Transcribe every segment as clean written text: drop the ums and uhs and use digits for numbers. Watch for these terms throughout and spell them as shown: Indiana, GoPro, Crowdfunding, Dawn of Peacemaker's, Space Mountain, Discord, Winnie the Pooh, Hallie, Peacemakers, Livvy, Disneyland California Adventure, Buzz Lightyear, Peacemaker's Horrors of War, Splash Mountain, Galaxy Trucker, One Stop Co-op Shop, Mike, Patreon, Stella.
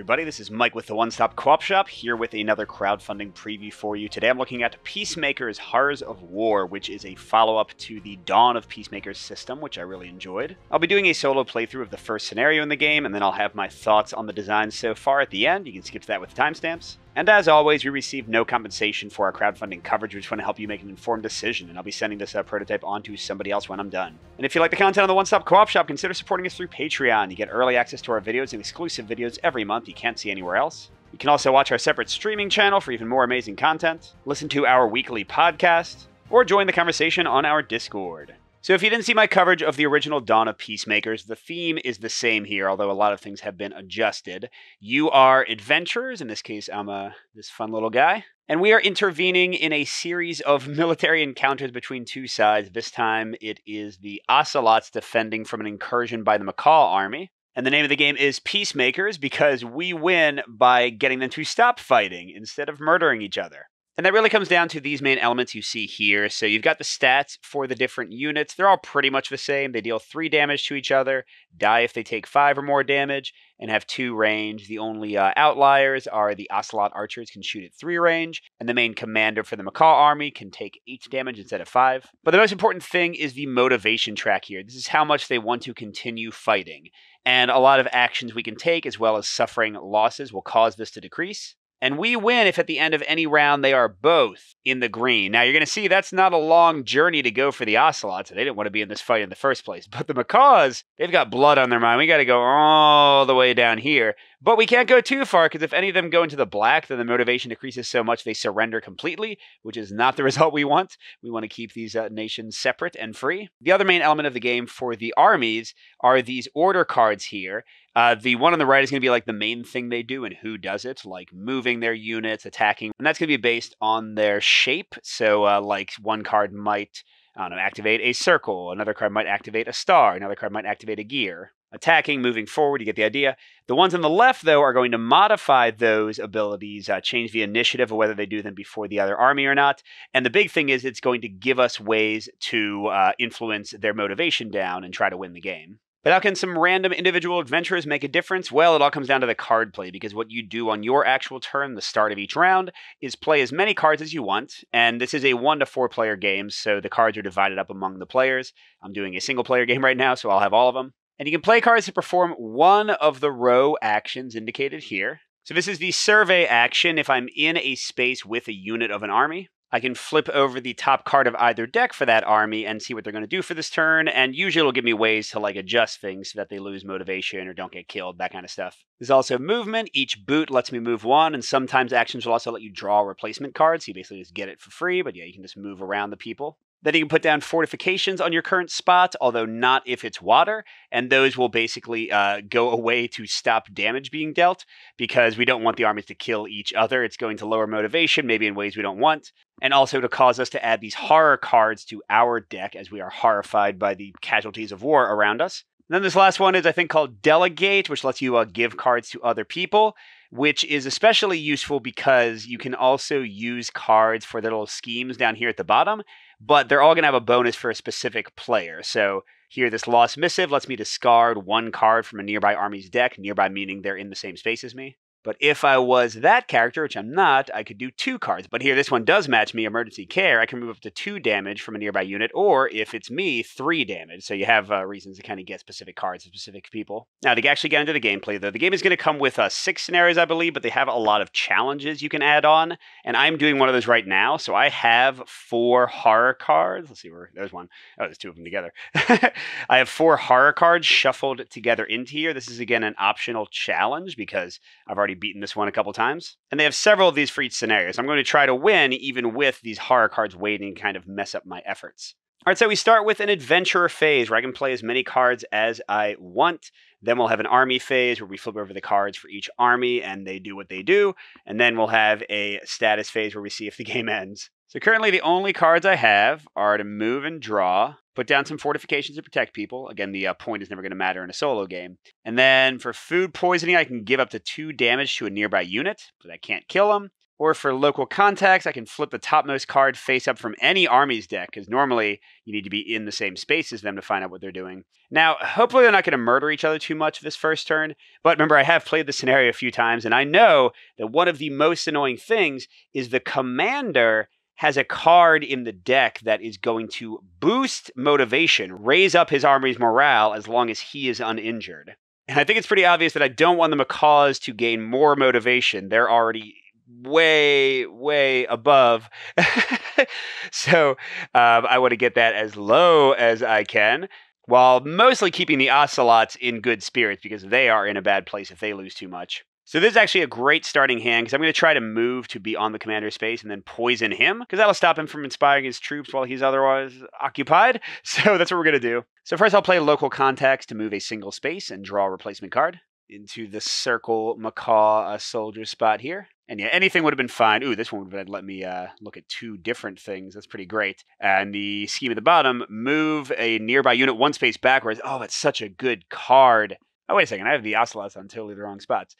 everybody. This is Mike with the One Stop Co-op Shop, here with another crowdfunding preview for you. Today I'm looking at Peacemaker's Horrors of War, which is a follow-up to the Dawn of Peacemaker's system, which I really enjoyed. I'll be doing a solo playthrough of the first scenario in the game, and then I'll have my thoughts on the design so far at the end. You can skip to that with timestamps. And as always, we received no compensation for our crowdfunding coverage. We just want to help you make an informed decision, and I'll be sending this prototype onto somebody else when I'm done. And if you like the content on the One Stop Co-op Shop, consider supporting us through Patreon. You get early access to our videos and exclusive videos every month you can't see anywhere else. You can also watch our separate streaming channel for even more amazing content, listen to our weekly podcast, or join the conversation on our Discord. So if you didn't see my coverage of the original Dawn of Peacemakers, the theme is the same here, although a lot of things have been adjusted. You are adventurers, in this case I'm this fun little guy, and we are intervening in a series of military encounters between two sides. This time it is the Ocelots defending from an incursion by the Macaw army. And the name of the game is Peacemakers because we win by getting them to stop fighting instead of murdering each other. And that really comes down to these main elements you see here. So you've got the stats for the different units. They're all pretty much the same. They deal 3 damage to each other, die if they take 5 or more damage, and have 2 range. The only outliers are the Ocelot archers can shoot at 3 range, and the main commander for the Macaw army can take 8 damage instead of 5. But the most important thing is the motivation track here. This is how much they want to continue fighting. And a lot of actions we can take, as well as suffering losses, will cause this to decrease. And we win if at the end of any round they are both in the green. Now, you're going to see that's not a long journey to go for the Ocelots. They didn't want to be in this fight in the first place. But the Macaws, they've got blood on their mind. We got to go all the way down here. But we can't go too far, because if any of them go into the black, then the motivation decreases so much they surrender completely, which is not the result we want. We want to keep these nations separate and free. The other main element of the game for the armies are these order cards here. The one on the right is going to be like the main thing they do and who does it, like moving their units, attacking, and that's going to be based on their shape. So like one card might, I don't know, activate a circle, another card might activate a star, another card might activate a gear. Attacking, moving forward, you get the idea. The ones on the left, though, are going to modify those abilities, change the initiative, or whether they do them before the other army or not. And the big thing is it's going to give us ways to influence their motivation down and try to win the game. But how can some random individual adventurers make a difference? Well, it all comes down to the card play, because what you do on your actual turn, the start of each round, is play as many cards as you want. And this is a 1 to 4 player game, so the cards are divided up among the players. I'm doing a single player game right now, so I'll have all of them. And you can play cards to perform one of the row actions indicated here. So this is the survey action. If I'm in a space with a unit of an army, I can flip over the top card of either deck for that army and see what they're going to do for this turn, and usually it'll give me ways to like adjust things so that they lose motivation or don't get killed, that kind of stuff. There's also movement. Each boot lets me move 1, and sometimes actions will also let you draw replacement cards, so you basically just get it for free, but yeah, you can just move around the people. Then you can put down fortifications on your current spot, although not if it's water, and those will basically go away to stop damage being dealt, because we don't want the armies to kill each other. It's going to lower motivation, maybe in ways we don't want, and also to cause us to add these horror cards to our deck as we are horrified by the casualties of war around us. And then this last one is, I think, called Delegate, which lets you give cards to other people, which is especially useful because you can also use cards for their little schemes down here at the bottom, but they're all going to have a bonus for a specific player. So here, this Lost Missive lets me discard 1 card from a nearby army's deck, nearby meaning they're in the same space as me. But if I was that character, which I'm not, I could do 2 cards. But here, this one does match me, Emergency Care. I can move up to 2 damage from a nearby unit, or if it's me, 3 damage. So you have reasons to kind of get specific cards to specific people. Now, to actually get into the gameplay, though, the game is going to come with 6 scenarios, I believe, but they have a lot of challenges you can add on. And I'm doing one of those right now, so I have 4 horror cards. Let's see, there's one. Oh, there's 2 of them together. I have 4 horror cards shuffled together into here. This is, again, an optional challenge because I've already beaten this one a couple times. And they have several of these for each scenario. So I'm going to try to win even with these horror cards waiting to kind of mess up my efforts. All right, so we start with an adventurer phase where I can play as many cards as I want. Then we'll have an army phase where we flip over the cards for each army and they do what they do. And then we'll have a status phase where we see if the game ends. So currently the only cards I have are to move and draw, put down some fortifications to protect people. Again, the point is never going to matter in a solo game. And then for food poisoning, I can give up to 2 damage to a nearby unit, but I can't kill them. Or for local contacts, I can flip the topmost card face up from any army's deck, because normally you need to be in the same space as them to find out what they're doing. Now, hopefully they're not going to murder each other too much this first turn, but remember, I have played this scenario a few times, and I know that one of the most annoying things is the commander has a card in the deck that is going to boost motivation, raise up his army's morale as long as he is uninjured. And I think it's pretty obvious that I don't want them a cause to gain more motivation. They're already way, way above. So I want to get that as low as I can, while mostly keeping the ocelots in good spirits, because they are in a bad place if they lose too much. So this is actually a great starting hand, because I'm going to try to move to be on the commander's space and then poison him, because that'll stop him from inspiring his troops while he's otherwise occupied. So that's what we're going to do. So first I'll play local contacts to move a single space and draw a replacement card into the circle macaw soldier spot here. And yeah, anything would have been fine. Ooh, this one would have let me look at two different things. That's pretty great. And the scheme at the bottom, move a nearby unit one space backwards. Oh, that's such a good card. Oh, wait a second. I have the ocelots on totally the wrong spots.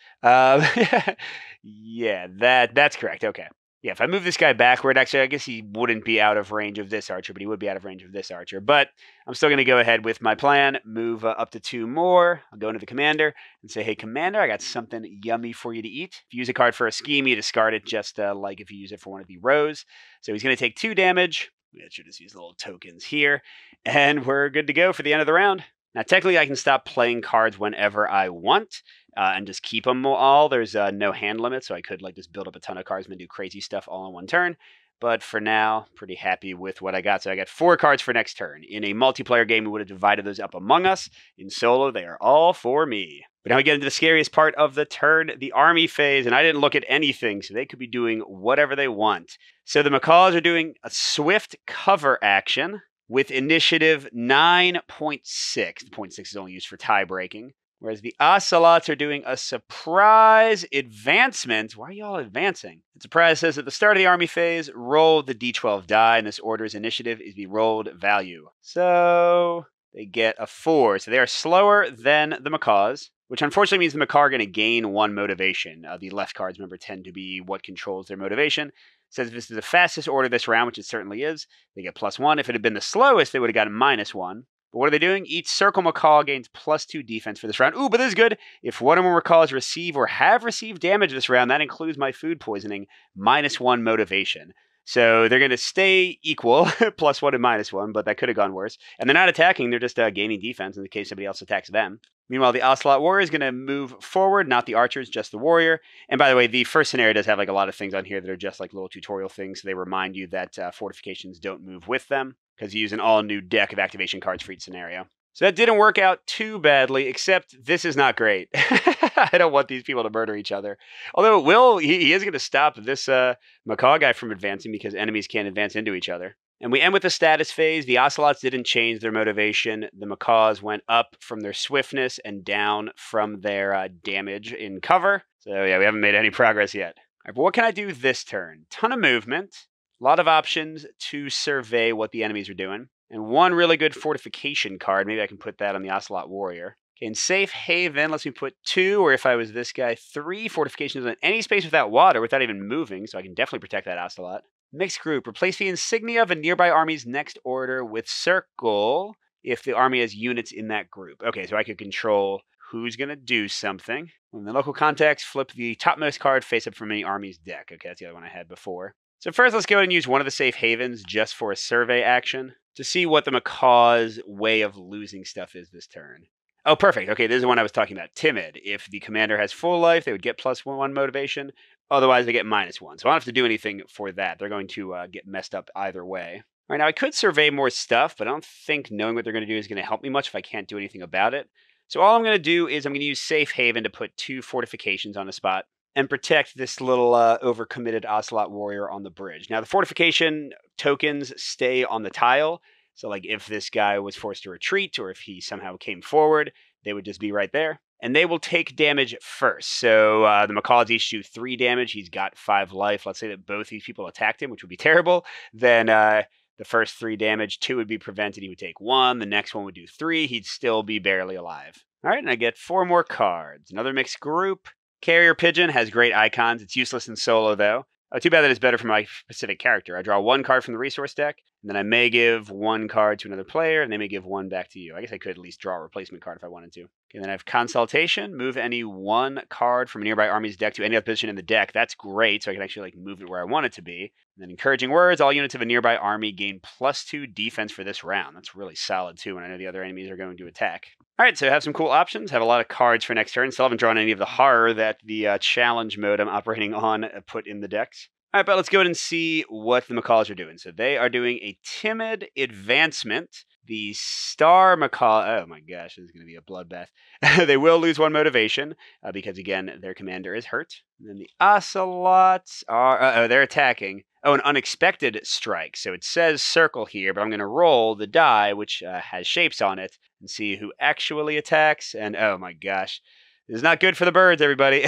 Yeah, that's correct. Okay. Yeah, if I move this guy backward, actually, I guess he wouldn't be out of range of this archer, but he would be out of range of this archer. But I'm still going to go ahead with my plan, move up to two more. I'll go into the commander and say, hey, commander, I got something yummy for you to eat. If you use a card for a scheme, you discard it, just like if you use it for one of the rows. So he's going to take 2 damage. I should just use little tokens here. And we're good to go for the end of the round. Now, technically, I can stop playing cards whenever I want and just keep them all. There's no hand limit, so I could like just build up a ton of cards and do crazy stuff all in one turn. But for now, pretty happy with what I got. So I got 4 cards for next turn. In a multiplayer game, we would have divided those up among us. In solo, they are all for me. But now we get into the scariest part of the turn, the army phase, and I didn't look at anything, so they could be doing whatever they want. So the macaws are doing a swift cover action with initiative 9.6. The 0.6 is only used for tie-breaking. Whereas the ocelots are doing a surprise advancement. Why are y'all advancing? The surprise says at the start of the army phase, roll the D12 die, and this order's initiative is the rolled value. So they get a 4. So they are slower than the macaws, which unfortunately means the macaw are going to gain 1 motivation. The left cards, remember, tend to be what controls their motivation. Says if this is the fastest order this round, which it certainly is, they get +1. If it had been the slowest, they would have gotten -1. But what are they doing? Each circle macaw gains +2 defense for this round. Ooh, but this is good. If one or more macaws receive or have received damage this round, that includes my food poisoning, -1 motivation. So they're going to stay equal, +1 and -1, but that could have gone worse. And they're not attacking, they're just gaining defense in the case somebody else attacks them. Meanwhile, the ocelot warrior is going to move forward, not the archers, just the warrior. And by the way, the first scenario does have like a lot of things on here that are just like little tutorial things. So they remind you that fortifications don't move with them, because you use an all-new deck of activation cards for each scenario. So that didn't work out too badly, except this is not great. I don't want these people to murder each other. Although it will, he is going to stop this macaw guy from advancing, because enemies can't advance into each other. And we end with the status phase. The ocelots didn't change their motivation. The macaws went up from their swiftness and down from their damage in cover. So yeah, we haven't made any progress yet. All right, but what can I do this turn? Ton of movement, a lot of options to survey what the enemies are doing. And one really good fortification card. Maybe I can put that on the ocelot warrior. Okay, in safe haven, lets me put 2, or if I was this guy, 3 fortifications on any space without water, without even moving, so I can definitely protect that ocelot. Mixed group, replace the insignia of a nearby army's next order with circle if the army has units in that group. Okay, so I could control who's going to do something. In the local context, flip the topmost card face up from any army's deck. Okay, that's the other one I had before. So first, let's go ahead and use one of the safe havens just for a survey action to see what the macaw's way of losing stuff is this turn. Oh, perfect. Okay, this is the one I was talking about. Timid. If the commander has full life, they would get +1 motivation. Otherwise, they get -1. So I don't have to do anything for that. They're going to get messed up either way. All right, now I could survey more stuff, but I don't think knowing what they're going to do is going to help me much if I can't do anything about it. So all I'm going to do is I'm going to use safe haven to put 2 fortifications on a spot and protect this little overcommitted ocelot warrior on the bridge. Now, the fortification tokens stay on the tile. So, like, if this guy was forced to retreat or if he somehow came forward, they would just be right there. And they will take damage first. So, the macaws each do 3 damage. He's got 5 life. Let's say that both these people attacked him, which would be terrible. Then the first 3 damage, 2 would be prevented. He would take 1. The next one would do 3. He'd still be barely alive. All right, and I get 4 more cards. Another mixed group. Carrier Pigeon has great icons. It's useless in solo, though. Oh, too bad that it's better for my specific character. I draw one card from the resource deck, and then I may give one card to another player, and they may give one back to you. I guess I could at least draw a replacement card if I wanted to. And then I have Consultation. Move any one card from a nearby army's deck to any other position in the deck. That's great, so I can actually like move it where I want it to be. And then Encouraging Words. All units of a nearby army gain +2 defense for this round. That's really solid, too, when I know the other enemies are going to attack. All right, so I have some cool options. Have a lot of cards for next turn. Still haven't drawn any of the horror that the challenge mode I'm operating on put in the decks. All right, but let's go ahead and see what the macaws are doing. So they are doing a timid advancement. The star macaw, oh my gosh, this is going to be a bloodbath. They will lose one motivation because, again, their commander is hurt. And then the ocelots are, uh-oh, they're attacking. Oh, an unexpected strike. So it says circle here, but I'm going to roll the die, which has shapes on it, and see who actually attacks. And oh my gosh. This is not good for the birds, everybody.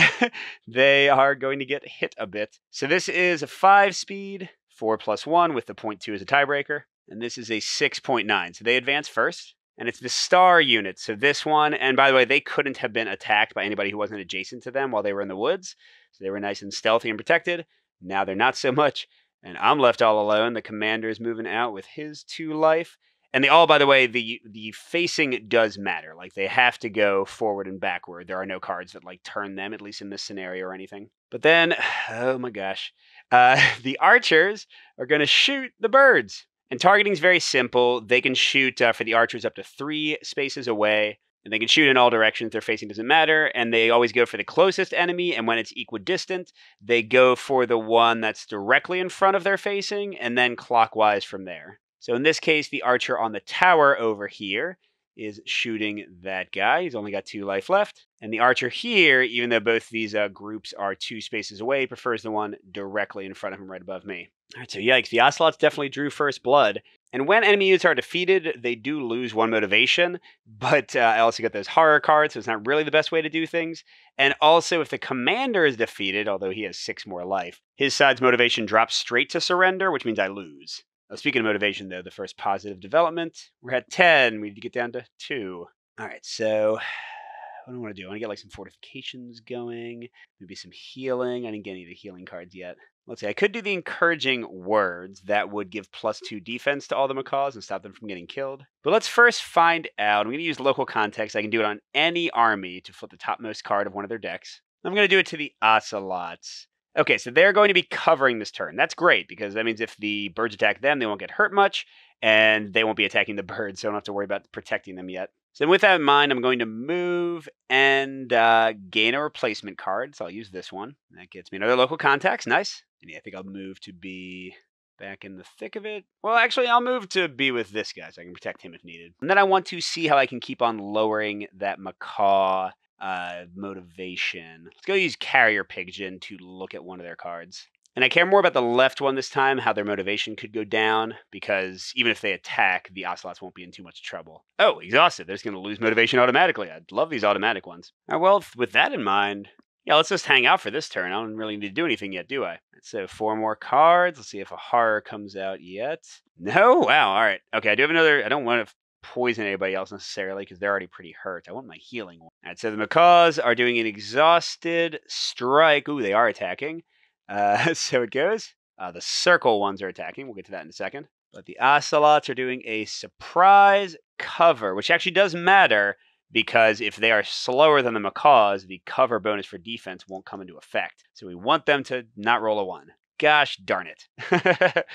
They are going to get hit a bit. So this is a 5-speed, 4+1 with the 0.2 as a tiebreaker. And this is a 6.9. So they advance first. And it's the star unit. So this one, and by the way, they couldn't have been attacked by anybody who wasn't adjacent to them while they were in the woods. So they were nice and stealthy and protected. Now they're not so much. And I'm left all alone. The commander is moving out with his 2 life. And they all, by the way, the facing does matter. Like, they have to go forward and backward. There are no cards that, like, turn them, at least in this scenario or anything. But then, oh my gosh, the archers are going to shoot the birds. And targeting is very simple. They can shoot for the archers up to 3 spaces away. And they can shoot in all directions. Their facing doesn't matter. And they always go for the closest enemy. And when it's equidistant, they go for the one that's directly in front of their facing and then clockwise from there. So in this case, the archer on the tower over here is shooting that guy. He's only got 2 life left. And the archer here, even though both these groups are 2 spaces away, prefers the one directly in front of him right above me. All right, so yikes. The ocelots definitely drew first blood. And when enemy units are defeated, they do lose 1 motivation. But I also got those horror cards, so it's not really the best way to do things. And also, if the commander is defeated, although he has 6 more life, his side's motivation drops straight to surrender, which means I lose. Speaking of motivation, though, the first positive development, we're at 10. We need to get down to 2. All right, so what do I want to do? I want to get, like, some fortifications going, maybe some healing. I didn't get any of the healing cards yet. Let's see. I could do the Encouraging Words. That would give +2 defense to all the macaws and stop them from getting killed. But let's first find out. I'm going to use local context. I can do it on any army to flip the topmost card of one of their decks. I'm going to do it to the ocelots. Okay, so they're going to be covering this turn. That's great, because that means if the birds attack them, they won't get hurt much, and they won't be attacking the birds, so I don't have to worry about protecting them yet. So with that in mind, I'm going to move and gain a replacement card, so I'll use this one. That gets me another local context. Nice. And yeah, I think I'll move to be back in the thick of it. Well, actually, I'll move to be with this guy, so I can protect him if needed. And then I want to see how I can keep on lowering that macaw motivation. Let's go use Carrier Pigeon to look at one of their cards. And I care more about the left one this time, how their motivation could go down, because even if they attack, the ocelots won't be in too much trouble. Oh, exhausted. They're just going to lose motivation automatically. I love these automatic ones. All right, well, with that in mind, yeah, let's just hang out for this turn. I don't really need to do anything yet, do I? So 4 more cards. Let's see if a horror comes out yet. No? Wow. All right. Okay, I do have another. I don't want to poison anybody else necessarily, because they're already pretty hurt. I want my healing one. All right, so the macaws are doing an exhausted strike. Ooh, they are attacking. So it goes. The circle ones are attacking. We'll get to that in a second. But the ocelots are doing a surprise cover, which actually does matter, because if they are slower than the macaws, the cover bonus for defense won't come into effect. So we want them to not roll a 1. Gosh darn it.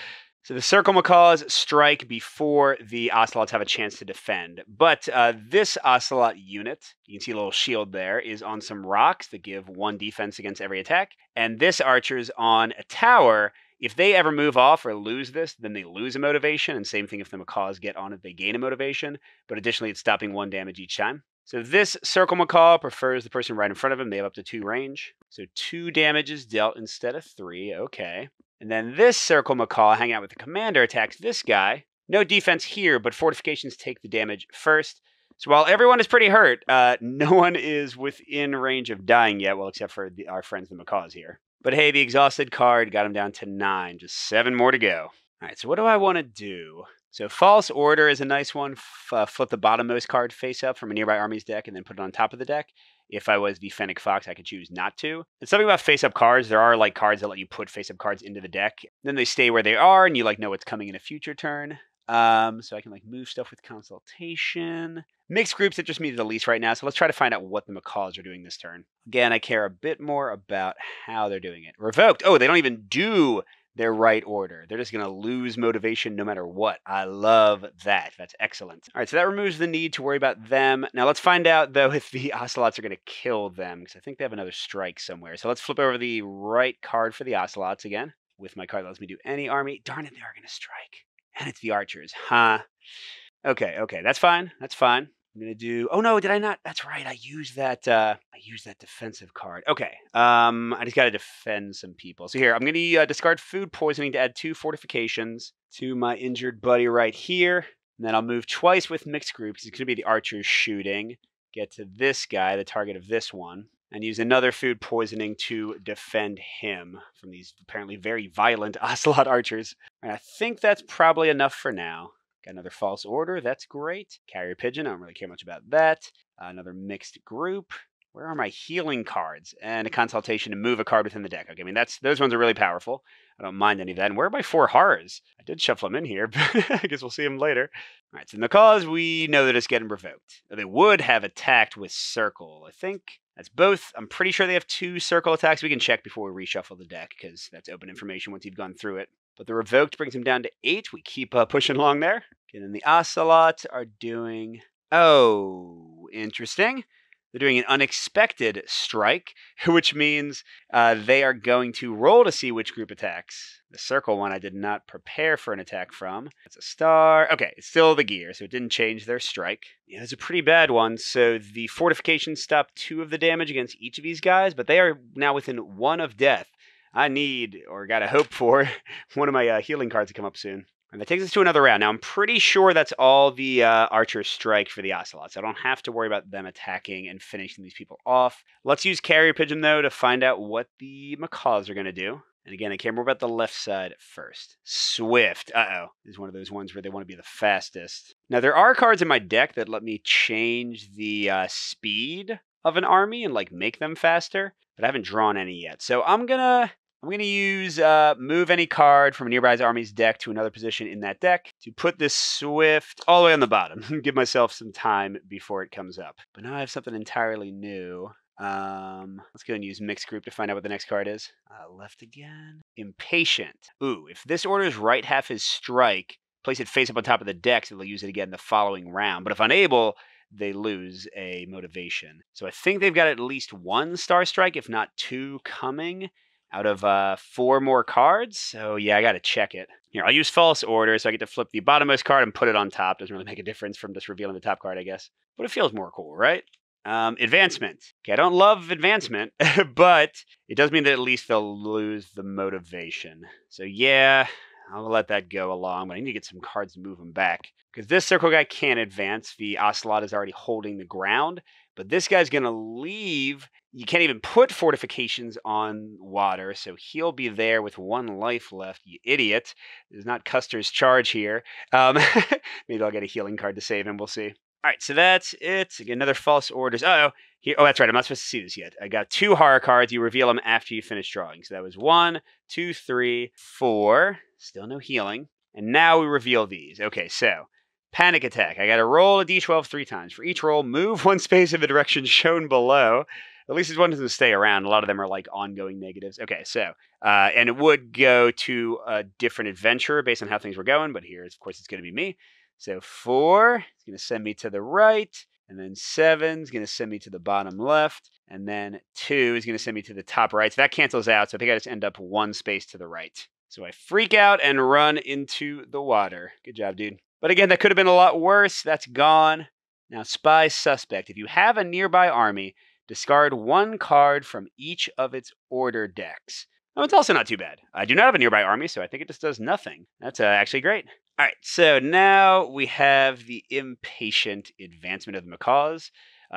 So the circle macaws strike before the ocelots have a chance to defend. But this ocelot unit, you can see a little shield there, is on some rocks that give 1 defense against every attack. And this archer's on a tower. If they ever move off or lose this, then they lose a motivation. And same thing if the macaws get on it, they gain a motivation. But additionally, it's stopping 1 damage each time. So this circle macaw prefers the person right in front of him. They have up to 2 range. So 2 damage is dealt instead of 3. Okay. And then this circle macaw, hang out with the commander, attacks this guy. No defense here, but fortifications take the damage first. So while everyone is pretty hurt, no one is within range of dying yet, well, except for our friends the macaws here. But hey, the exhausted card got him down to 9. Just 7 more to go. All right, so what do I want to do? So False Order is a nice one. Flip the bottommost card face up from a nearby army's deck and then put it on top of the deck. If I was the Fennec Fox, I could choose not to. And something about face-up cards, there are like cards that let you put face-up cards into the deck. Then they stay where they are, and you like know what's coming in a future turn. So I can like move stuff with consultation. Mixed groups interest me the least right now, so let's try to find out what the macaws are doing this turn. Again, I care a bit more about how they're doing it. Revoked! Oh, they don't even do their right order. They're just going to lose motivation no matter what. I love that. That's excellent. All right, so that removes the need to worry about them. Now let's find out, though, if the ocelots are going to kill them, because I think they have another strike somewhere. So let's flip over the right card for the ocelots again. With my card that lets me do any army. Darn it, they are going to strike. And it's the archers, huh? Okay, that's fine. That's fine. I'm going to do... Oh, no, did I not? That's right. I used that defensive card. Okay. I just got to defend some people. So here, I'm going to discard food poisoning to add 2 fortifications to my injured buddy right here. And then I'll move twice with mixed groups. It's going to be the archers shooting. Get to this guy, the target of this one. And use another food poisoning to defend him from these apparently very violent ocelot archers. And I think that's probably enough for now. Got another false order. That's great. Carrier pigeon. I don't really care much about that. Another mixed group. Where are my healing cards? And a consultation to move a card within the deck. Okay, I mean, those ones are really powerful. I don't mind any of that. And where are my 4 horrors? I did shuffle them in here, but I guess we'll see them later. All right, so the macaws, we know they're just getting revoked. They would have attacked with circle, I think. That's both. I'm pretty sure they have 2 circle attacks. We can check before we reshuffle the deck, because that's open information once you've gone through it. But the revoked brings them down to 8. We keep pushing along there. Okay, then the ocelots are doing... Oh, interesting. They're doing an unexpected strike, which means they are going to roll to see which group attacks. The circle one I did not prepare for an attack from. That's a star. Okay, it's still the gear, so it didn't change their strike. Yeah, it's a pretty bad one. So the fortifications stop 2 of the damage against each of these guys, but they are now within 1 of death. I need, or gotta hope for, one of my healing cards to come up soon. And that takes us to another round. Now, I'm pretty sure that's all the archers strike for the ocelots. I don't have to worry about them attacking and finishing these people off. Let's use carrier pigeon, though, to find out what the macaws are going to do. And again, I care more about the left side first. Swift. Uh-oh. This is one of those ones where they want to be the fastest. Now, there are cards in my deck that let me change the speed of an army and, like, make them faster. But I haven't drawn any yet. So I'm going to use move any card from a nearby army's deck to another position in that deck to put this Swift all the way on the bottom and give myself some time before it comes up. But now I have something entirely new. Let's go and use mixed group to find out what the next card is. Left again. Impatient. Ooh, if this order's right half is strike, place it face up on top of the deck so they'll use it again the following round. But if unable, they lose a motivation. So I think they've got at least 1 star strike, if not 2 coming. Out of 4 more cards. So yeah, I got to check it. Here, I'll use false order. So I get to flip the bottommost card and put it on top. Doesn't really make a difference from just revealing the top card, I guess. But it feels more cool, right? Advancement. Okay, I don't love advancement, but it does mean that at least they'll lose the motivation. So yeah, I'll let that go along. But I need to get some cards to move them back. Because this circle guy can't advance. The ocelot is already holding the ground. But this guy's going to leave. You can't even put fortifications on water, so he'll be there with 1 life left, you idiot. There's not Custer's charge here. Maybe I'll get a healing card to save him, we'll see. All right, so that's it. Again, another false orders. Uh-oh. Here, oh, that's right, I'm not supposed to see this yet. I got 2 horror cards. You reveal them after you finish drawing. So that was 1, 2, 3, 4. Still no healing. And now we reveal these. Okay, so... Panic attack. I got to roll a d12 3 times. For each roll, move 1 space in the direction shown below. At least this one doesn't stay around. A lot of them are like ongoing negatives. Okay, so, and it would go to a different adventurer based on how things were going, but here, of course, it's going to be me. So 4 is going to send me to the right, and then 7 is going to send me to the bottom left, and then 2 is going to send me to the top right. So that cancels out, so I think I just end up 1 space to the right. So I freak out and run into the water. Good job, dude. But again, that could have been a lot worse. That's gone. Now, spy suspect. If you have a nearby army, discard 1 card from each of its order decks. Oh, it's also not too bad. I do not have a nearby army, so I think it just does nothing. That's actually great. All right, so now we have the impatient advancement of the macaws.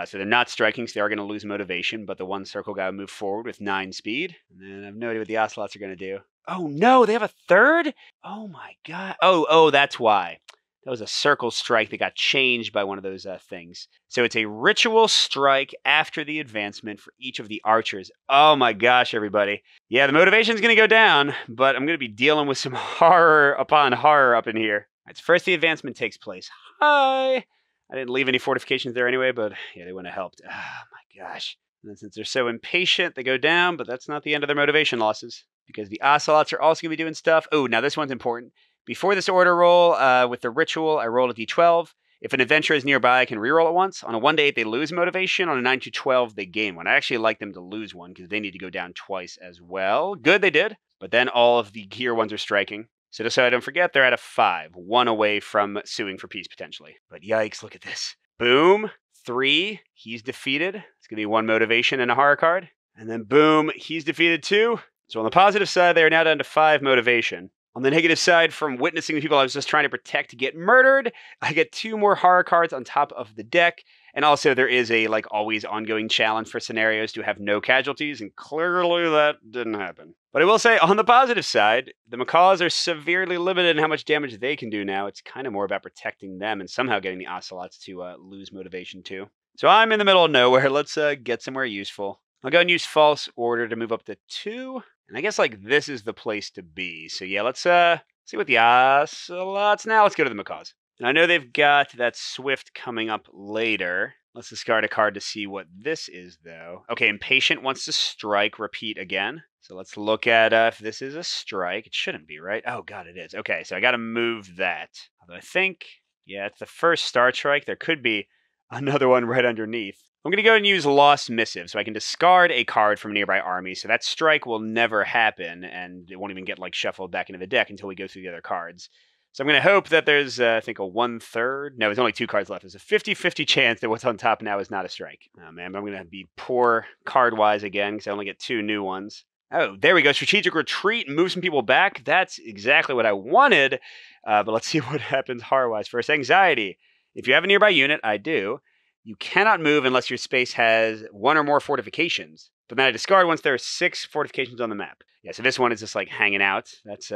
So they're not striking, so they are going to lose motivation, but the one circle guy will move forward with 9 speed. And then I have no idea what the ocelots are going to do. Oh, no, they have a third? Oh, my God. Oh, that's why. That was a circle strike that got changed by one of those things. So it's a ritual strike after the advancement for each of the archers. Oh my gosh, everybody. Yeah, the motivation's going to go down, but I'm going to be dealing with some horror upon horror up in here. All right, so first the advancement takes place. Hi! I didn't leave any fortifications there anyway, but yeah, they wouldn't have helped. Oh my gosh. And then since they're so impatient, they go down, but that's not the end of their motivation losses, because the ocelots are also going to be doing stuff. Oh, now this one's important. Before this order roll, with the ritual, I roll a d12. If an adventurer is nearby, I can reroll it once. On a 1-8, they lose motivation. On a 9-12, they gain one. I actually like them to lose one because they need to go down twice as well. Good, they did. But then all of the gear ones are striking. So just so I don't forget, they're at a 5. One away from suing for peace, potentially. But yikes, look at this. Boom. 3. He's defeated. It's going to be one motivation and a horror card. And then boom, he's defeated too. So on the positive side, they are now down to 5 motivation. On the negative side, from witnessing the people I was just trying to protect get murdered, I get 2 more horror cards on top of the deck. And also there is a like always ongoing challenge for scenarios to have no casualties, and clearly that didn't happen. But I will say on the positive side, the macaws are severely limited in how much damage they can do now. It's kind of more about protecting them and somehow getting the ocelots to lose motivation too. So I'm in the middle of nowhere. Let's get somewhere useful. I'll go and use false order to move up to 2. And I guess, like, this is the place to be. So, yeah, let's see what the ocelots... Now let's go to the macaws. And I know they've got that swift coming up later. Let's discard a card to see what this is, though. Okay, impatient wants to strike, repeat again. So let's look at if this is a strike. It shouldn't be, right? Oh, God, it is. Okay, so I got to move that. Although I think, yeah, it's the first star strike. There could be another one right underneath. I'm going to go and use Lost Missive, so I can discard a card from a nearby army, so that strike will never happen, and it won't even get, like, shuffled back into the deck until we go through the other cards. So I'm going to hope that there's, I think, a 1/3. No, there's only 2 cards left. There's a 50-50 chance that what's on top now is not a strike. Oh, man, but I'm going to be poor card-wise again, because I only get 2 new ones. Oh, there we go. Strategic Retreat, move some people back. That's exactly what I wanted, but let's see what happens horror-wise. First, Anxiety. If you have a nearby unit, I do. You cannot move unless your space has 1 or more fortifications. But then I discard once there are 6 fortifications on the map. Yeah, so this one is just like hanging out. That's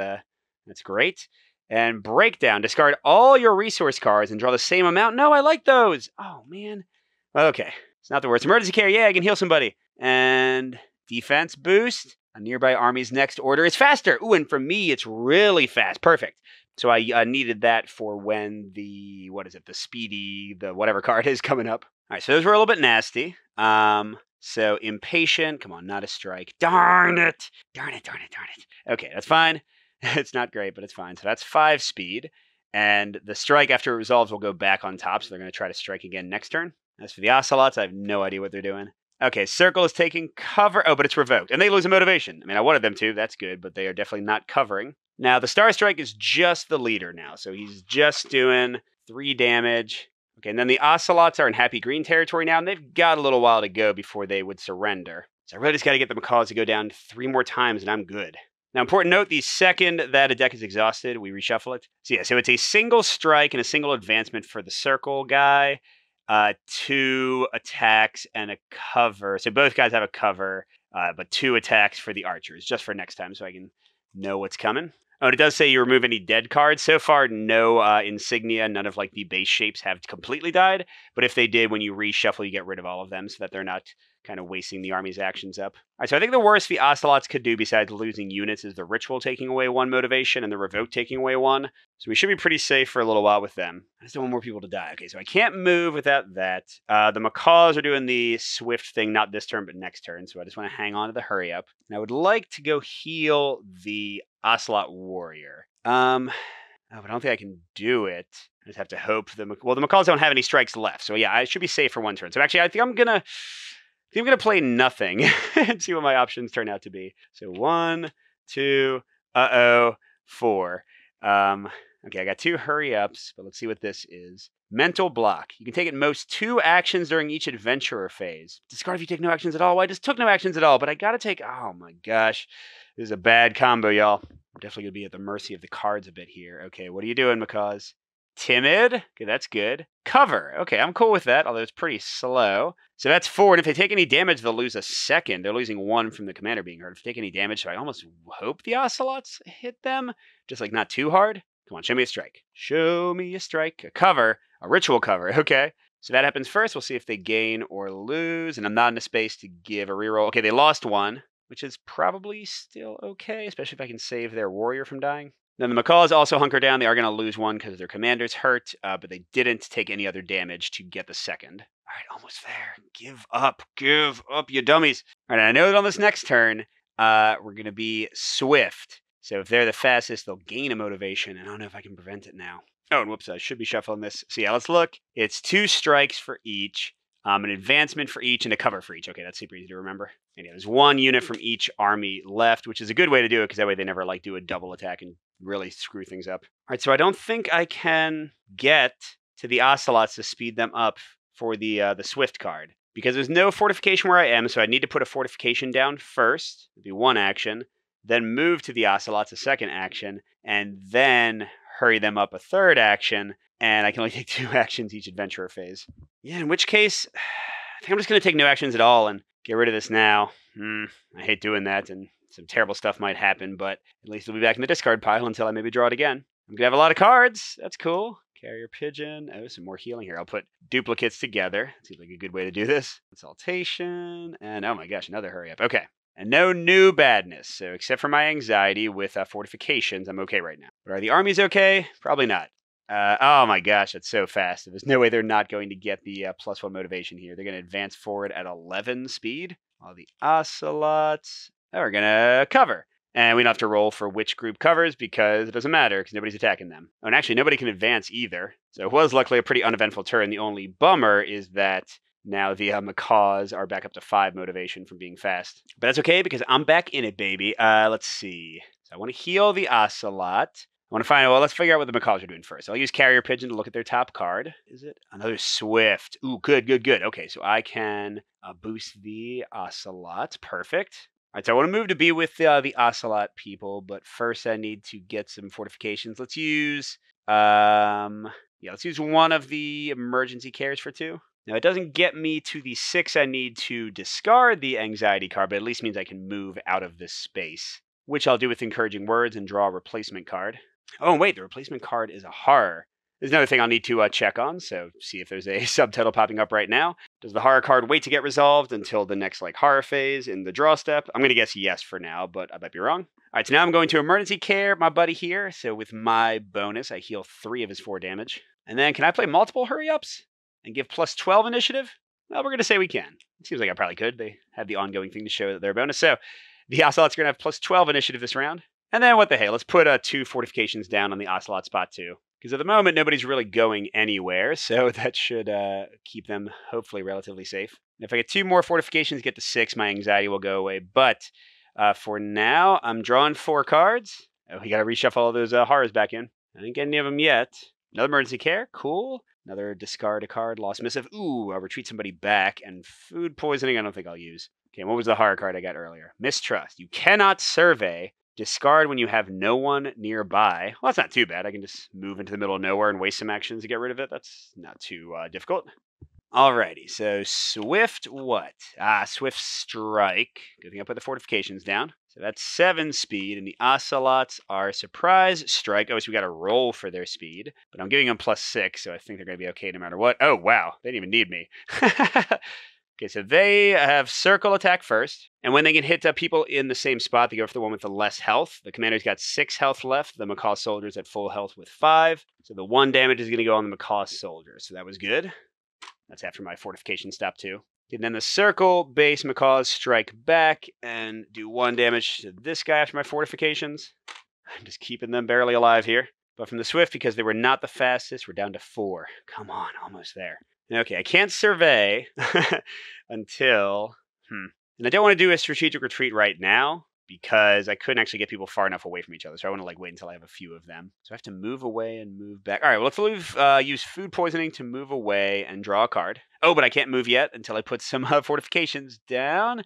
great. And Breakdown. Discard all your resource cards and draw the same amount. No, I like those. Oh, man. Okay. It's not the worst. Emergency Care. Yeah, I can heal somebody. And Defense Boost. A nearby army's next order is faster. Ooh, and for me, it's really fast. Perfect. So I needed that for when the, what is it, the speedy, the whatever card is coming up. All right, so those were a little bit nasty. So impatient, come on, not a strike. Darn it, darn it, darn it, darn it. Okay, that's fine. It's not great, but it's fine. So that's 5 speed. And the strike after it resolves will go back on top, so they're going to try to strike again next turn. As for the ocelots, I have no idea what they're doing. Okay, circle is taking cover. Oh, but it's revoked. And they lose a motivation. I mean, I wanted them to. That's good, but they are definitely not covering. Now, the Star Strike is just the leader now. So he's just doing 3 damage. Okay, and then the Ocelots are in Happy Green territory now, and they've got a little while to go before they would surrender. So I really just got to get the Macaws to go down 3 more times, and I'm good. Now, important note, the second that a deck is exhausted, we reshuffle it. So yeah, so it's a single strike and a single advancement for the circle guy. 2 attacks and a cover. So both guys have a cover, but 2 attacks for the archers, just for next time so I can know what's coming. Oh, and it does say you remove any dead cards. So far, no insignia, none of like the base shapes have completely died. But if they did, when you reshuffle, you get rid of all of them so that they're not kind of wasting the army's actions up. All right, so I think the worst the ocelots could do besides losing units is the ritual taking away 1 motivation and the revoke taking away 1. So we should be pretty safe for a little while with them. I just don't want more people to die. Okay, so I can't move without that. The macaws are doing the swift thing, not this turn, but next turn. So I just want to hang on to the hurry up. And I would like to go heal the ocelot warrior. Oh, but I don't think I can do it. I just have to hope the macaws don't have any strikes left. So yeah, I should be safe for 1 turn. So actually, I think I'm going to play nothing and see what my options turn out to be. So 1, 2, 4. Okay, I got 2 hurry ups, but let's see what this is. Mental block. You can take at most 2 actions during each adventurer phase. Discard if you take no actions at all. Well, I just took no actions at all, but I got to take... Oh my gosh. This is a bad combo, y'all. I'm definitely going to be at the mercy of the cards a bit here. Okay, what are you doing, macaws? Timid. Okay, that's good. Cover. Okay, I'm cool with that, although it's pretty slow. So that's 4, and if they take any damage, they'll lose a second. They're losing 1 from the commander being hurt. If they take any damage, so I almost hope the ocelots hit them. Just, like, not too hard. Come on, show me a strike. Show me a strike. A cover. A ritual cover. Okay. So that happens first. We'll see if they gain or lose. And I'm not in a space to give a reroll. Okay, they lost one, which is probably still okay, especially if I can save their warrior from dying. Then the macaws also hunker down. They are going to lose one because their commander's hurt, but they didn't take any other damage to get the second. All right, almost there. Give up, you dummies. All right, I know that on this next turn, we're going to be swift. So if they're the fastest, they'll gain a motivation. And I don't know if I can prevent it now. Oh, and whoops, I should be shuffling this. So yeah, let's look. It's 2 strikes for each, an advancement for each, and a cover for each. Okay, that's super easy to remember. And yeah, there's 1 unit from each army left, which is a good way to do it because that way they never like do a double attack and really screw things up. All right, so I don't think I can get to the ocelots to speed them up for the swift card because there's no fortification where I am, so I need to put a fortification down first. It'd be 1 action, then move to the ocelots, a 2nd action, and then hurry them up a 3rd action, and I can only take 2 actions each adventurer phase. Yeah, in which case, I think I'm just going to take no actions at all and get rid of this now. I hate doing that, and some terrible stuff might happen, but at least it'll be back in the discard pile until I maybe draw it again. I'm going to have a lot of cards. That's cool. Carrier pigeon. Oh, some more healing here. I'll put duplicates together. Seems like a good way to do this. Consultation, and oh my gosh, another hurry up. Okay. And no new badness, so except for my anxiety with fortifications, I'm okay right now. But are the armies okay? Probably not. Oh my gosh, that's so fast. There's no way they're not going to get the +1 motivation here. They're going to advance forward at 11 speed. All the ocelots are going to cover. And we don't have to roll for which group covers because it doesn't matter because nobody's attacking them. Oh, and actually, nobody can advance either. So it was luckily a pretty uneventful turn. The only bummer is that now the macaws are back up to 5 motivation from being fast. But that's okay because I'm back in it, baby. Let's see. So I want to heal the ocelot. I want to find out, well, let's figure out what the macaws are doing first. So I'll use carrier pigeon to look at their top card. Is it another swift? Ooh, good, good, good. Okay, so I can boost the ocelot. Perfect. All right, so I want to move to be with the ocelot people, but first I need to get some fortifications. Let's use, let's use one of the emergency cares for 2. Now, it doesn't get me to the 6 I need to discard the anxiety card, but at least means I can move out of this space, which I'll do with encouraging words and draw a replacement card. Oh, and wait, the replacement card is a horror. There's another thing I'll need to check on, so see if there's a subtitle popping up right now. Does the horror card wait to get resolved until the next horror phase in the draw step? I'm going to guess yes for now, but I might be wrong. All right, so now I'm going to emergency care, my buddy here. So with my bonus, I heal 3 of his 4 damage. And then can I play multiple hurry-ups and give +12 initiative? Well, we're going to say we can. It seems like I probably could. They have the ongoing thing to show that they're a bonus. So the ocelot's going to have +12 initiative this round. And then what the hey, let's put 2 fortifications down on the ocelot spot too. Because at the moment, nobody's really going anywhere. So that should keep them hopefully relatively safe. And if I get 2 more fortifications, get to 6, my anxiety will go away. But for now, I'm drawing 4 cards. Oh, we got to reshuffle all those horrors back in. I didn't get any of them yet. Another emergency care. Cool. Another discard a card, lost missive. Ooh, I'll retreat somebody back. And food poisoning I don't think I'll use. Okay, what was the horror card I got earlier? Mistrust. You cannot survey. Discard when you have no one nearby. Well, that's not too bad. I can just move into the middle of nowhere and waste some actions to get rid of it. That's not too difficult. Alrighty, so swift what? Ah, swift strike. Good thing I put the fortifications down. So that's 7 speed, and the ocelots are surprise strike. Oh, so we got a roll for their speed, but I'm giving them +6, so I think they're going to be okay no matter what. Oh, wow, they didn't even need me. Okay, so they have circle attack first, and when they can hit people in the same spot, they go for the one with the less health. The commander's got 6 health left. The macaw soldier's at full health with 5, so the 1 damage is going to go on the macaw soldier, so that was good. That's after my fortification stop, too. And then the circle base macaws strike back and do 1 damage to this guy after my fortifications. I'm just keeping them barely alive here. But from the swift, because they were not the fastest, we're down to 4. Come on, almost there. Okay, I can't survey until... And I don't want to do a strategic retreat right now because I couldn't actually get people far enough away from each other. So I want to wait until I have a few of them. So I have to move away and move back. All right, well, let's use food poisoning to move away and draw a card. Oh, but I can't move yet until I put some fortifications down,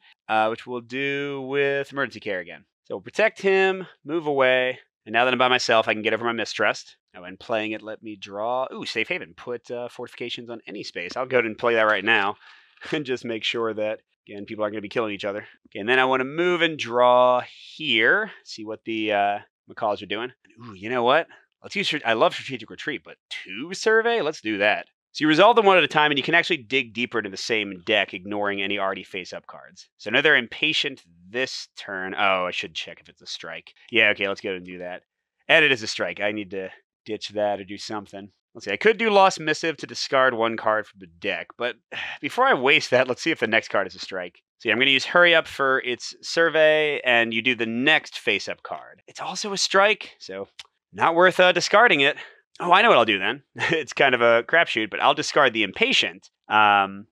which we'll do with emergency care again. So we'll protect him, move away. And now that I'm by myself, I can get over my mistrust. Oh, and playing it, let me draw. Ooh, safe haven. Put fortifications on any space. I'll go ahead and play that right now and just make sure that, again, people aren't going to be killing each other. Okay, and then I want to move and draw here. See what the macaws are doing. Ooh, you know what? Let's use, I love strategic retreat, but two survey? Let's do that. So you resolve them one at a time, and you can actually dig deeper into the same deck, ignoring any already face-up cards. So now they're impatient this turn. Oh, I should check if it's a strike. Yeah, okay, let's go and do that. And it is a strike. I need to ditch that or do something. Let's see, I could do Lost Missive to discard one card from the deck, but before I waste that, let's see if the next card is a strike. So yeah, I'm going to use Hurry Up for its survey, and you do the next face-up card. It's also a strike, so not worth discarding it. Oh, I know what I'll do then. It's kind of a crapshoot, but I'll discard the Impatient. Well,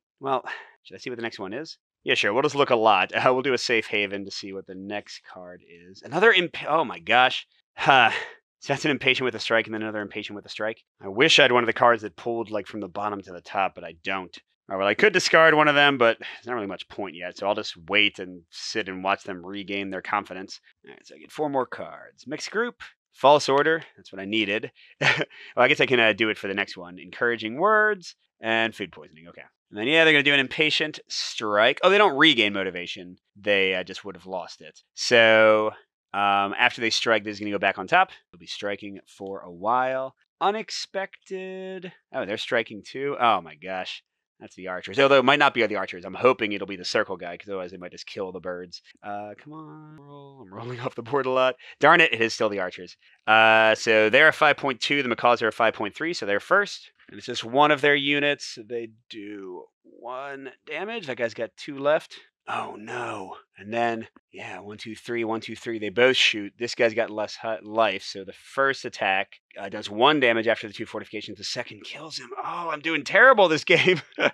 should I see what the next one is? Yeah, sure. We'll just look a lot. We'll do a Safe Haven to see what the next card is. Another Oh my gosh. Huh. So that's an Impatient with a strike and then another Impatient with a strike. I wish I had one of the cards that pulled like from the bottom to the top, but I don't. All right, well, I could discard one of them, but there's not really much point yet, so I'll just wait and sit and watch them regain their confidence. All right, so I get four more cards. Mixed group. False order. That's what I needed. Well, I guess I can do it for the next one. Encouraging words and food poisoning. Okay. And then, yeah, they're going to do an impatient strike. Oh, they don't regain motivation. They just would have lost it. So after they strike, this is going to go back on top. They'll be striking for a while. Unexpected. Oh, they're striking too. Oh, my gosh. That's the archers. Although it might not be the archers. I'm hoping it'll be the circle guy, because otherwise they might just kill the birds. Come on. Roll. I'm rolling off the board a lot. Darn it, it is still the archers. So they're a 5.2. The macaws are a 5.3, so they're first. And it's just one of their units. They do one damage. That guy's got two left. Oh, no. And then, yeah, 1, 2, 3, 1, 2, 3. They both shoot. This guy's got less life, so the first attack does one damage after the two fortifications. The second kills him. Oh, I'm doing terrible this game. The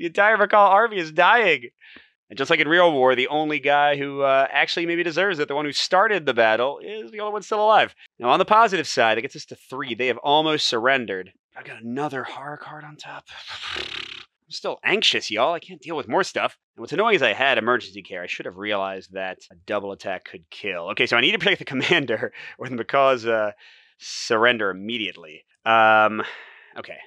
entire Macaw army is dying. And just like in real war, the only guy who actually maybe deserves it, the one who started the battle, is the only one still alive. Now, on the positive side, that gets us to 3. They have almost surrendered. I've got another horror card on top. I'm still anxious, y'all. I can't deal with more stuff. And what's annoying is I had emergency care. I should have realized that a double attack could kill. Okay, so I need to protect the commander or the macaws surrender immediately. Okay.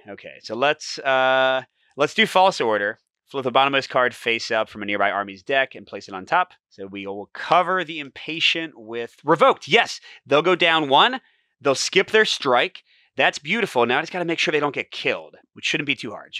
So let's do false order. Flip the bottommost card face up from a nearby army's deck and place it on top. So we will cover the impatient with revoked. Yes, they'll go down 1. They'll skip their strike. That's beautiful. Now I just got to make sure they don't get killed, which shouldn't be too hard.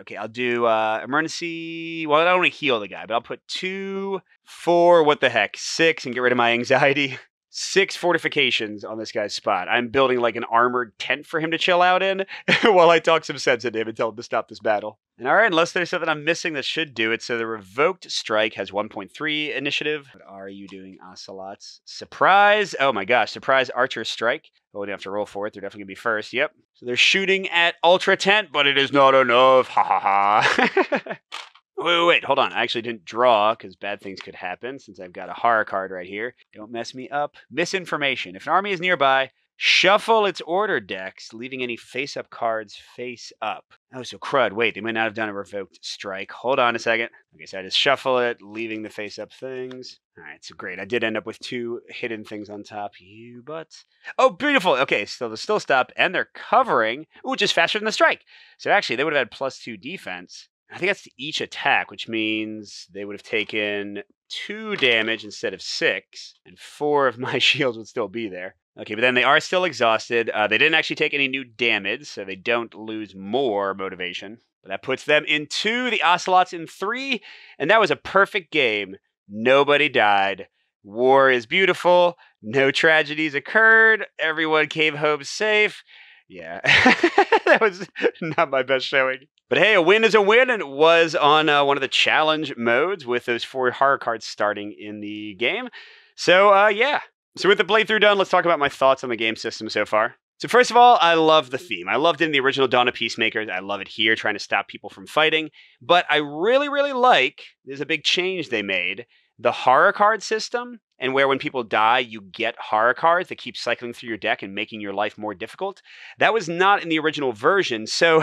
Okay, I'll do emergency. Well, I don't want to heal the guy, but I'll put 2, 4, what the heck, 6, and get rid of my anxiety. 6 fortifications on this guy's spot. I'm building like an armored tent for him to chill out in while I talk some sense into him and tell him to stop this battle. And all right, unless there's something I'm missing that should do it. So the revoked strike has 1.3 initiative. What are you doing, ocelots? Surprise. Oh my gosh, surprise archer strike. Well, we don't have to roll for it. They're definitely going to be first. Yep. So they're shooting at Ultra Tent, but it is not enough. Ha ha ha. Wait, hold on. I actually didn't draw because bad things could happen since I've got a horror card right here. Don't mess me up. Misinformation. If an army is nearby, shuffle its order decks, leaving any face-up cards face up. Oh, so crud. Wait, they might not have done a revoked strike. Hold on a second. Okay, so I just shuffle it, leaving the face-up things. All right, so great. I did end up with 2 hidden things on top. You butts. Oh, beautiful. Okay, so they'll still stop, and they're covering, which is faster than the strike. So actually, they would have had +2 defense. I think that's each attack, which means they would have taken 2 damage instead of 6, and 4 of my shields would still be there. Okay, but then they are still exhausted. They didn't actually take any new damage, so they don't lose more motivation. But that puts them in 2, the ocelots in 3, and that was a perfect game. Nobody died. War is beautiful. No tragedies occurred. Everyone came home safe. Yeah, that was not my best showing. But hey, a win is a win, and it was on one of the challenge modes with those 4 horror cards starting in the game. So, yeah. So with the playthrough done, let's talk about my thoughts on the game system so far. So first of all, I love the theme. I loved it in the original Dawn of Peacemakers. I love it here, trying to stop people from fighting. But I really like, there's a big change they made, the horror card system, and where when people die, you get horror cards that keep cycling through your deck and making your life more difficult. That was not in the original version. So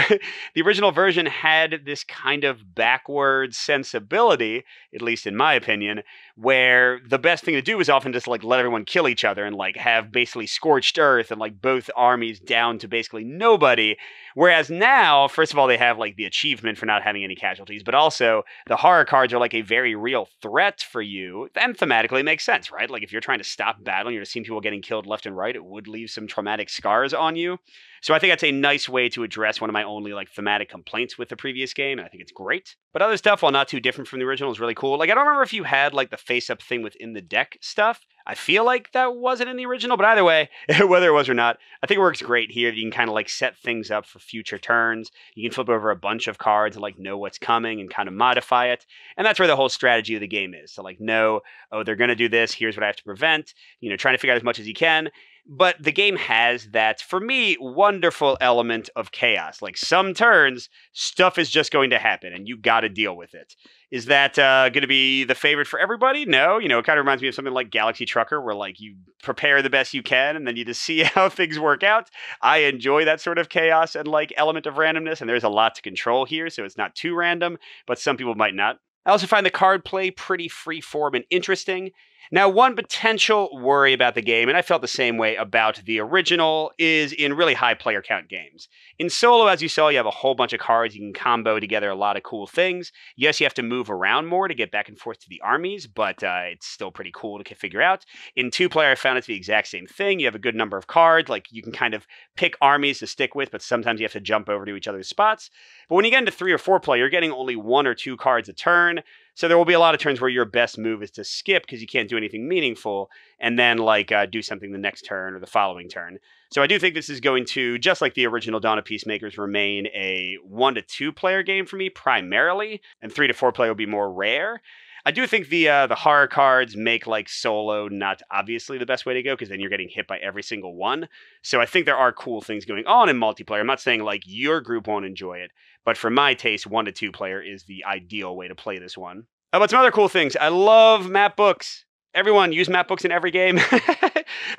the original version had this kind of backwards sensibility, at least in my opinion, where the best thing to do is often just like let everyone kill each other and like have basically scorched earth and like both armies down to basically nobody. Whereas now, first of all, they have like the achievement for not having any casualties, but also the horror cards are like a very real threat for you. And thematically it makes sense, right? Like if you're trying to stop battle and you're seeing people getting killed left and right, it would leave some traumatic scars on you. So I think that's a nice way to address one of my only like thematic complaints with the previous game, and I think it's great. But other stuff, while not too different from the original, is really cool. Like I don't remember if you had like the face-up thing within the deck stuff. I feel like that wasn't in the original, but either way, whether it was or not, I think it works great here. You can kind of like set things up for future turns. You can flip over a bunch of cards and like know what's coming and kind of modify it. And that's where the whole strategy of the game is. So like, know, oh, they're going to do this. Here's what I have to prevent. You know, trying to figure out as much as you can. But the game has that, for me, wonderful element of chaos. Like some turns, stuff is just going to happen and you got to deal with it. Is that going to be the favorite for everybody? No. You know, it kind of reminds me of something like Galaxy Trucker, where like you prepare the best you can and then you just see how things work out. I enjoy that sort of chaos and like element of randomness, and there's a lot to control here, so it's not too random, but some people might not. I also find the card play pretty freeform and interesting. Now, one potential worry about the game, and I felt the same way about the original, is in really high player count games. In solo, as you saw, you have a whole bunch of cards. You can combo together a lot of cool things. Yes, you have to move around more to get back and forth to the armies, but it's still pretty cool to figure out. In two-player, I found it to be the exact same thing. You have a good number of cards. Like, you can kind of pick armies to stick with, but sometimes you have to jump over to each other's spots. But when you get into three or four-player, you're getting only one or two cards a turn. So there will be a lot of turns where your best move is to skip because you can't do anything meaningful, and then like do something the next turn or the following turn. So I do think this is going to, just like the original Dawn of Peacemakers, remain a 1 to 2 player game for me primarily, and 3 to 4 player will be more rare. I do think the horror cards make like solo not obviously the best way to go, because then you're getting hit by every single one. So I think there are cool things going on in multiplayer. I'm not saying like your group won't enjoy it, but for my taste, 1 to 2 player is the ideal way to play this one. But some other cool things. I love map books. Everyone, use map books in every game.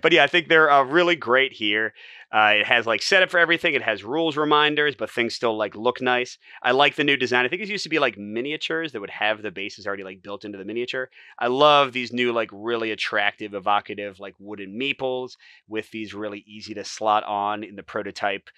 But yeah, I think they're really great here. It has like setup for everything. It has rules reminders, but things still like look nice. I like the new design. I think it used to be like miniatures that would have the bases already like built into the miniature. I love these new like really attractive, evocative like wooden meeples with these really easy to slot on in the prototype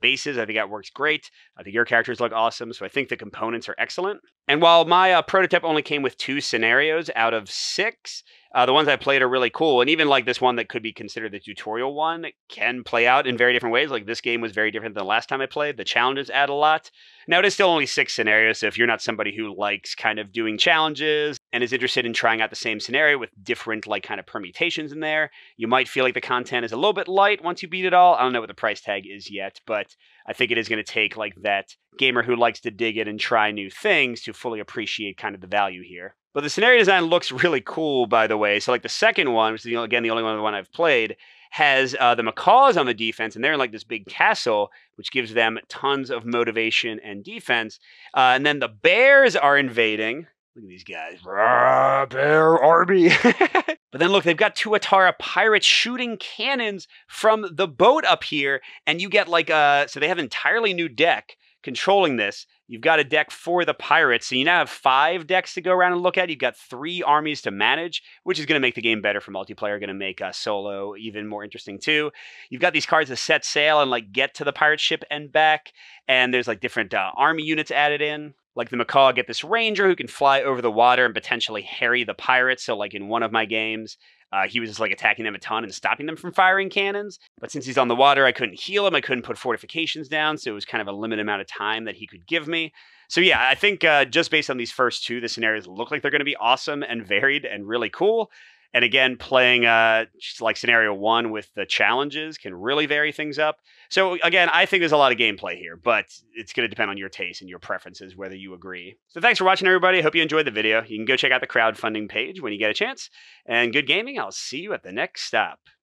bases. I think that works great. I think your characters look awesome. So I think the components are excellent. And while my prototype only came with 2 scenarios out of 6, the ones I played are really cool. And even like this one that could be considered the tutorial one can play out in very different ways. Like this game was very different than the last time I played. The challenges add a lot. Now, it is still only 6 scenarios. So if you're not somebody who likes kind of doing challenges and is interested in trying out the same scenario with different like kind of permutations in there, you might feel like the content is a little bit light once you beat it all. I don't know what the price tag is yet, but I think it is going to take like that gamer who likes to dig in and try new things to fully appreciate kind of the value here. But the scenario design looks really cool, by the way. So like the second one, which is again the only one I've played, has the macaws on the defense, and they're in like this big castle, which gives them tons of motivation and defense. And then the bears are invading. Look at these guys. Bear army. But then look, they've got two Atara pirates shooting cannons from the boat up here. And you get like, so they have an entirely new deck controlling this. You've got a deck for the pirates. So you now have 5 decks to go around and look at. You've got 3 armies to manage, which is going to make the game better for multiplayer, going to make solo even more interesting too. You've got these cards to set sail and like get to the pirate ship and back. And there's like different army units added in. Like the macaw get this ranger who can fly over the water and potentially harry the pirates. So like in one of my games, he was just like attacking them a ton and stopping them from firing cannons. But since he's on the water, I couldn't heal him. I couldn't put fortifications down. So it was kind of a limited amount of time that he could give me. So yeah, I think just based on these first two, the scenarios look like they're going to be awesome and varied and really cool. And again, playing just like scenario one with the challenges can really vary things up. So again, I think there's a lot of gameplay here, but it's going to depend on your taste and your preferences, whether you agree. So thanks for watching, everybody. I hope you enjoyed the video. You can go check out the crowdfunding page when you get a chance. And good gaming. I'll see you at the next stop.